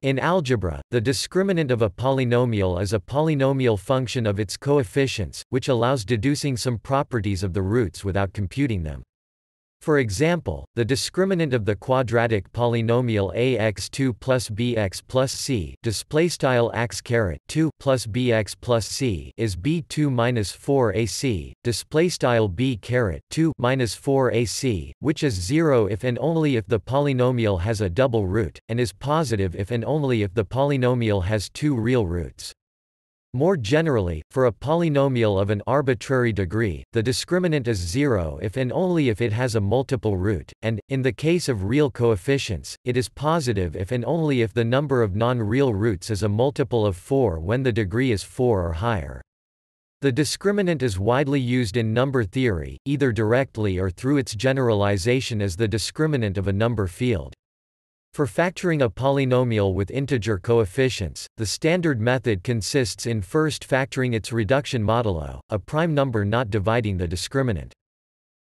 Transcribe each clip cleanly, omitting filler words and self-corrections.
In algebra, the discriminant of a polynomial is a polynomial function of its coefficients, which allows deducing some properties of the roots without computing them. For example, the discriminant of the quadratic polynomial ax2 plus bx plus c displaystyle ax2 plus bx plus c is b2 minus 4ac displaystyle b2 minus 4ac, which is 0 if and only if the polynomial has a double root, and is positive if and only if the polynomial has two real roots. More generally, for a polynomial of an arbitrary degree, the discriminant is 0 if and only if it has a multiple root, and, in the case of real coefficients, it is positive if and only if the number of non-real roots is a multiple of 4 when the degree is 4 or higher. The discriminant is widely used in number theory, either directly or through its generalization as the discriminant of a number field. For factoring a polynomial with integer coefficients, the standard method consists in first factoring its reduction modulo, a prime number not dividing the discriminant.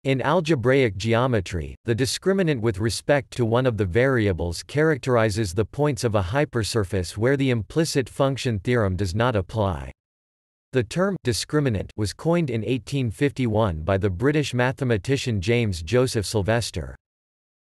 In algebraic geometry, the discriminant with respect to one of the variables characterizes the points of a hypersurface where the implicit function theorem does not apply. The term discriminant was coined in 1851 by the British mathematician James Joseph Sylvester.